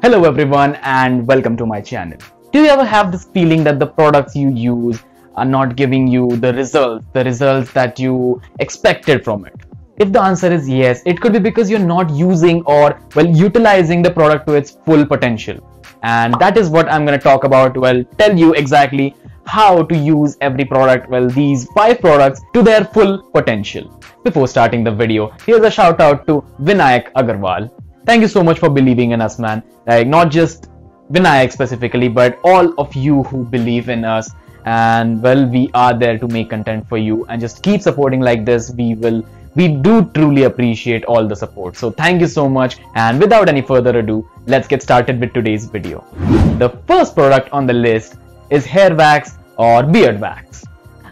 Hello everyone and welcome to my channel. Do you ever have this feeling that the products you use are not giving you the results that you expected from it? If the answer is yes, it could be because you're not using or utilizing the product to its full potential. And that is what I'm going to talk about. Tell you exactly how to use every product, these 5 products to their full potential. Before starting the video, here's a shout out to Vinayak Agarwal. Thank you so much for believing in us, man. Like, not just Vinayak specifically, but all of you who believe in us. And we are there to make content for you, and just keep supporting like this. We do truly appreciate all the support. So thank you so much. And without any further ado, let's get started with today's video. The first product on the list is hair wax or beard wax.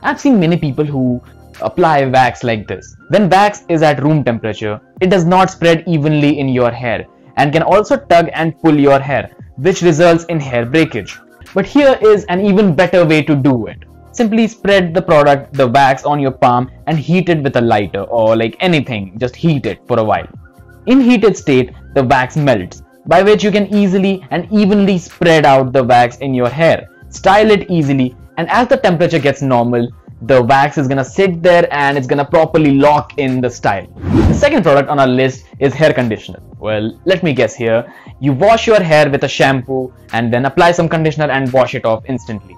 I've seen many people who apply wax like this. Then wax is at room temperature. It does not spread evenly in your hair and can also tug and pull your hair, which results in hair breakage. But here is an even better way to do it. Simply spread the product, the wax, on your palm and heat it with a lighter or anything. Just heat it for a while. In heated state, the wax melts, by which you can easily and evenly spread out the wax in your hair. Style it easily, and as the temperature gets normal, the wax is gonna sit there and it's gonna properly lock in the style. The second product on our list is hair conditioner. Let me guess here. You wash your hair with a shampoo and then apply some conditioner and wash it off instantly.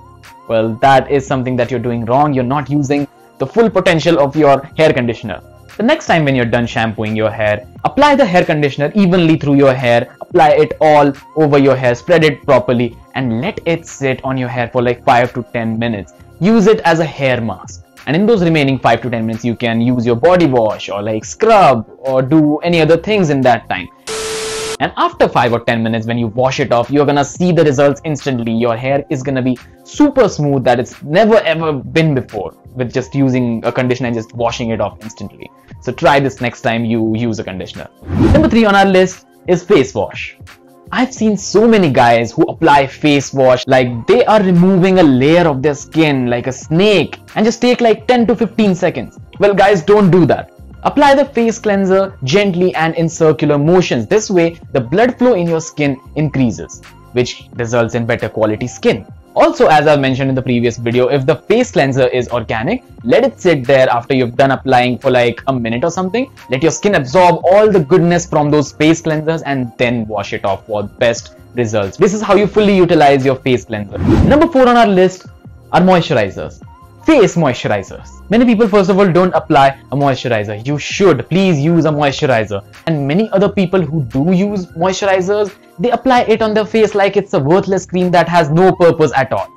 That is something that you're doing wrong. You're not using the full potential of your hair conditioner. The next time when you're done shampooing your hair, apply the hair conditioner evenly through your hair. Apply it all over your hair, spread it properly, and let it sit on your hair for 5 to 10 minutes. Use it as a hair mask. And in those remaining 5 to 10 minutes, you can use your body wash or scrub or do any other things in that time. And after 5 or 10 minutes, when you wash it off, you're gonna see the results instantly. Your hair is gonna be super smooth that it's never ever been before with just using a conditioner and just washing it off instantly. So try this next time you use a conditioner. Number 3 on our list is face wash. I've seen so many guys who apply face wash like they are removing a layer of their skin like a snake and just take 10 to 15 seconds. Guys, don't do that. Apply the face cleanser gently and in circular motions. This way, the blood flow in your skin increases, which results in better quality skin. Also, as I've mentioned in the previous video, if the face cleanser is organic, let it sit there after you've done applying for a minute or something. Let your skin absorb all the goodness from those face cleansers and then wash it off for best results. This is how you fully utilize your face cleanser. Number 4 on our list are moisturizers. Face moisturizers. Many people, first of all, don't apply a moisturizer. You should please use a moisturizer. And many other people who do use moisturizers, they apply it on their face like it's a worthless cream that has no purpose at all.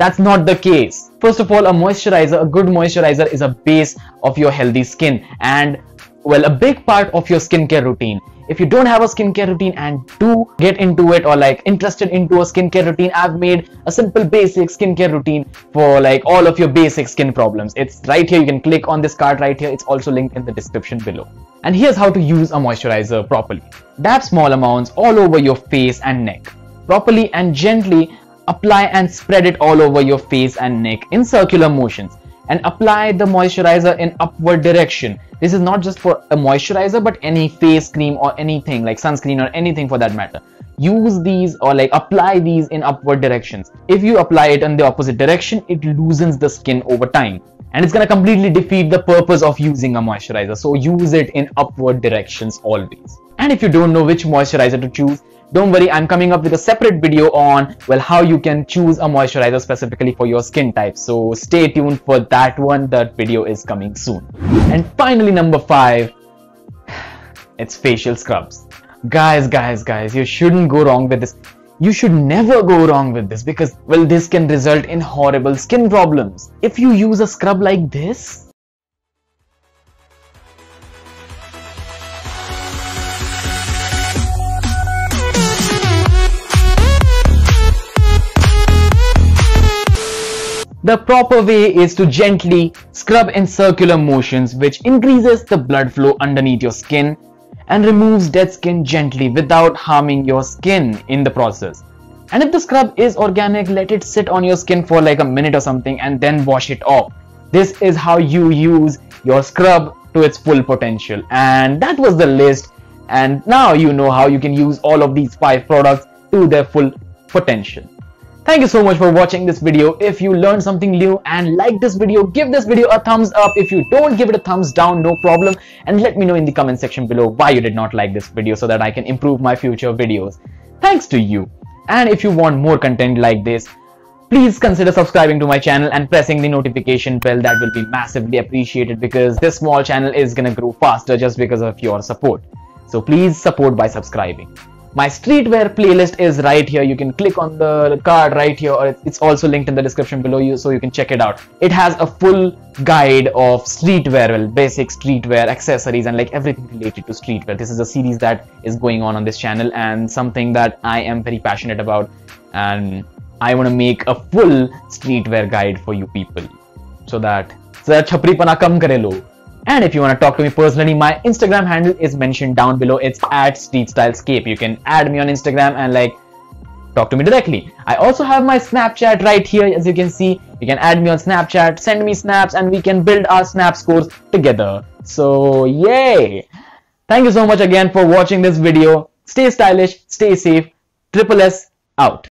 That's not the case. First of all, a good moisturizer is a base of your healthy skin and a big part of your skincare routine. If you don't have a skincare routine and do get into it or interested into a skincare routine, I've made a simple basic skincare routine for all of your basic skin problems. It's right here. You can click on this card right here. It's also linked in the description below. And here's how to use a moisturizer properly. Dab small amounts all over your face and neck. Properly and gently apply and spread it all over your face and neck in circular motions. And apply the moisturizer in upward direction. This is not just for a moisturizer, but any face cream or anything like sunscreen or anything for that matter. Use these or apply these in upward directions. If you apply it in the opposite direction, it loosens the skin over time. And it's gonna completely defeat the purpose of using a moisturizer. So use it in upward directions always. And if you don't know which moisturizer to choose, don't worry, I'm coming up with a separate video on how you can choose a moisturizer specifically for your skin type. So stay tuned for that one. That video is coming soon. And finally, number 5, it's facial scrubs. Guys, you shouldn't go wrong with this. You should never go wrong with this because this can result in horrible skin problems. If you use a scrub like this, the proper way is to gently scrub in circular motions, which increases the blood flow underneath your skin and removes dead skin gently without harming your skin in the process. And if the scrub is organic, let it sit on your skin for a minute or something and then wash it off. This is how you use your scrub to its full potential. And that was the list. And now you know how you can use all of these 5 products to their full potential. Thank you so much for watching this video. If you learned something new and like this video, give this video a thumbs up. If you don't, give it a thumbs down, no problem. And let me know in the comment section below why you did not like this video so that I can improve my future videos. Thanks to you. And if you want more content like this, please consider subscribing to my channel and pressing the notification bell. That will be massively appreciated because this small channel is gonna grow faster just because of your support. So please support by subscribing. My streetwear playlist is right here. You can click on the card right here, or it's also linked in the description below you, so you can check it out. It has a full guide of streetwear, well, basic streetwear, accessories, and like everything related to streetwear. This is a series that is going on this channel and something that I am very passionate about, and I want to make a full streetwear guide for you people so that chhapripana kam kare log. And if you want to talk to me personally, my Instagram handle is mentioned down below. It's @StreetStylescape. You can add me on Instagram and like talk to me directly. I also have my Snapchat right here. As you can see, you can add me on Snapchat, send me snaps, and we can build our snap scores together. So yay! Thank you so much again for watching this video. Stay stylish, stay safe. Triple S out.